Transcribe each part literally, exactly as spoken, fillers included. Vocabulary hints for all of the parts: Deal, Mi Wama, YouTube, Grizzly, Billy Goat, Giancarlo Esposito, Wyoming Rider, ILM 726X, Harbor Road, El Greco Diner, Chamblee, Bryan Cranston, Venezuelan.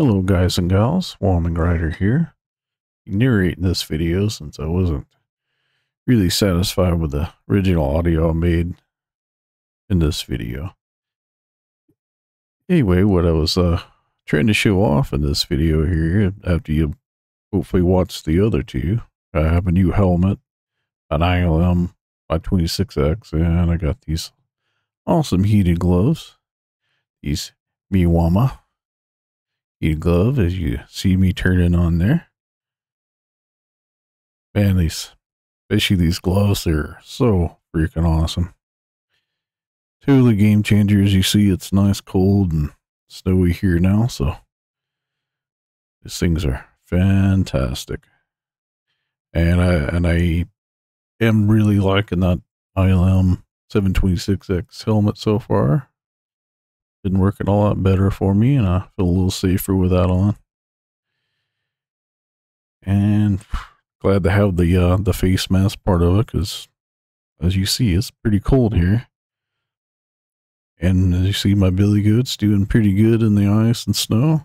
Hello guys and gals, Wyoming Rider here. Narrate this video since I wasn't really satisfied with the original audio I made in this video. Anyway, what I was uh, trying to show off in this video here, after you hopefully watch the other two, I have a new helmet, an I L M seven twenty-six X, and I got these awesome heated gloves, these Mi Wama heated glove, as you see me turning on there. Man, these, especially these gloves, they're so freaking awesome. Totally game changer. As you see, it's nice, cold, and snowy here now, so these things are fantastic. And I and I am really liking that I L M seven twenty-six X helmet so far. Been working a lot better for me, and I feel a little safer with that on. And glad to have the uh, the face mask part of it, because as you see, it's pretty cold here. And as you see, my Billy Goat's doing pretty good in the ice and snow.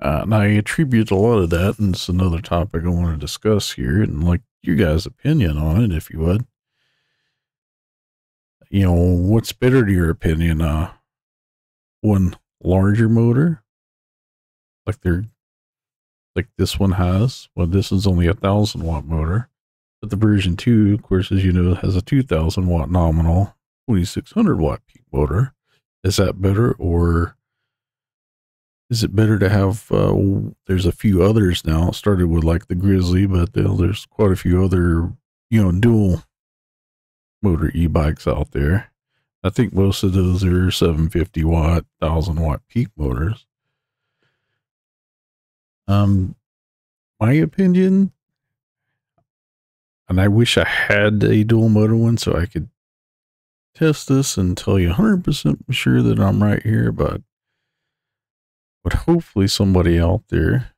Uh, and I attribute a lot of that, and it's another topic I want to discuss here, and like you guys' opinion on it, if you would. You know, what's better to your opinion? Uh, one larger motor, like they're, like this one has. Well, this is only a thousand watt motor, but the version two, of course, as you know, has a two thousand watt nominal, twenty six hundred watt peak motor. Is that better, or is it better to have? Uh, there's a few others now. It started with like the Grizzly, but there's quite a few other, you know, dual motor e-bikes out there. I think most of those are seven fifty watt, thousand watt peak motors. Um, my opinion, and I wish I had a dual motor one so I could test this and tell you one hundred percent sure that I'm right here, but, but hopefully somebody out there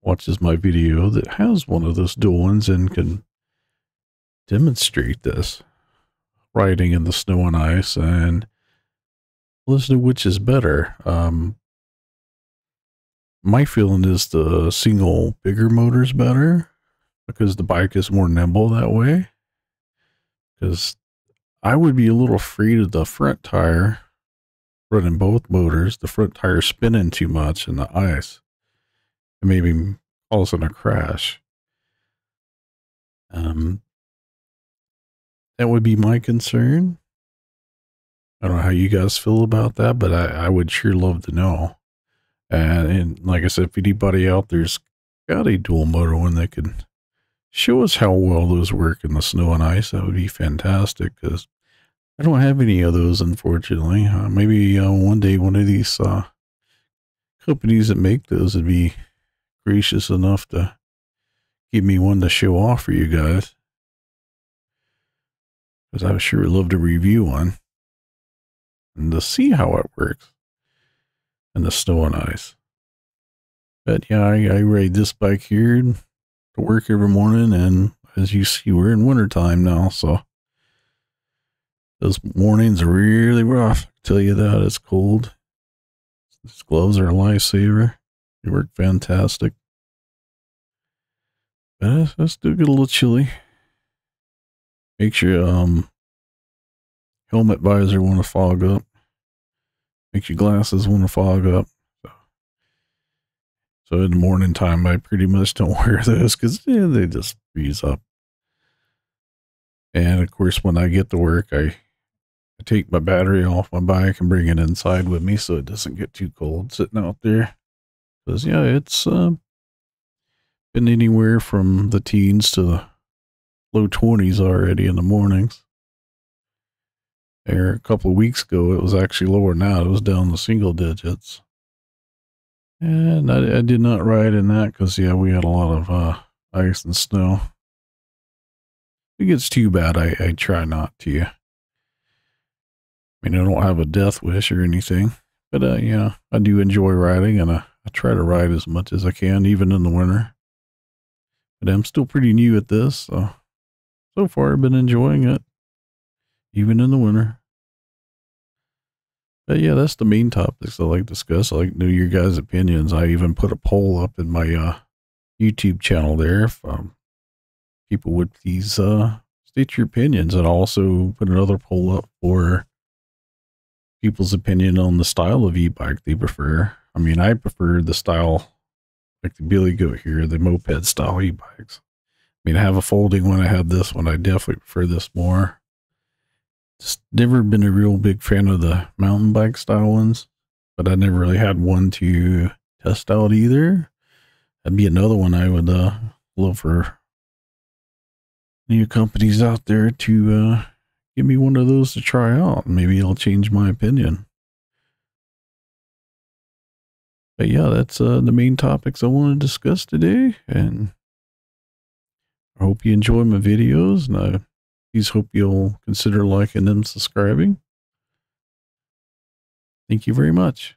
watches my video that has one of those dual ones and can demonstrate this riding in the snow and ice, and let's know which is better. Um, my feeling is the single bigger motor is better because the bike is more nimble that way. Because I would be a little afraid of the front tire running both motors, the front tire spinning too much in the ice and maybe causing a crash. Um, That would be my concern. I don't know how you guys feel about that, but I, I would sure love to know. And, and like I said, if anybody out there's got a dual motor one that can show us how well those work in the snow and ice, that would be fantastic, because I don't have any of those, unfortunately. Uh, maybe uh, one day one of these uh, companies that make those would be gracious enough to give me one to show off for you guys. I would sure love to review one and to see how it works in the snow and ice. But yeah, I, I ride this bike here to work every morning, and as you see, we're in winter time now, so those mornings are really rough. I tell you that, it's cold. These gloves are a lifesaver. They work fantastic. But I still get a little chilly. Make your um, helmet visor want to fog up. Make your glasses want to fog up. So, so in the morning time, I pretty much don't wear those because yeah, they just freeze up. And of course, when I get to work, I, I take my battery off my bike and bring it inside with me so it doesn't get too cold sitting out there. Because yeah, it's uh, been anywhere from the teens to the low twenties already in the mornings. There, a couple of weeks ago, it was actually lower now. It was down the single digits. And I, I did not ride in that because, yeah, we had a lot of uh, ice and snow. If it gets too bad, I, I try not to. I mean, I don't have a death wish or anything. But, uh, yeah, I do enjoy riding, and I, I try to ride as much as I can, even in the winter. But I'm still pretty new at this, so... So far, I've been enjoying it, even in the winter. Uh, yeah, that's the main topics I like to discuss. I like to know your guys' opinions. I even put a poll up in my uh, YouTube channel there. If um, people would please uh, state your opinions, and also put another poll up for people's opinion on the style of e-bike they prefer. I mean, I prefer the style like the Billy Goat here, the moped style e-bikes. I mean, I have a folding one. I have this one. I definitely prefer this more. Just never been a real big fan of the mountain bike style ones, but I never really had one to test out either. That'd be another one I would uh, love for new companies out there to uh, give me one of those to try out. Maybe it'll change my opinion. But yeah, that's uh, the main topics I want to discuss today. And I hope you enjoy my videos, and I please hope you'll consider liking and subscribing. Thank you very much.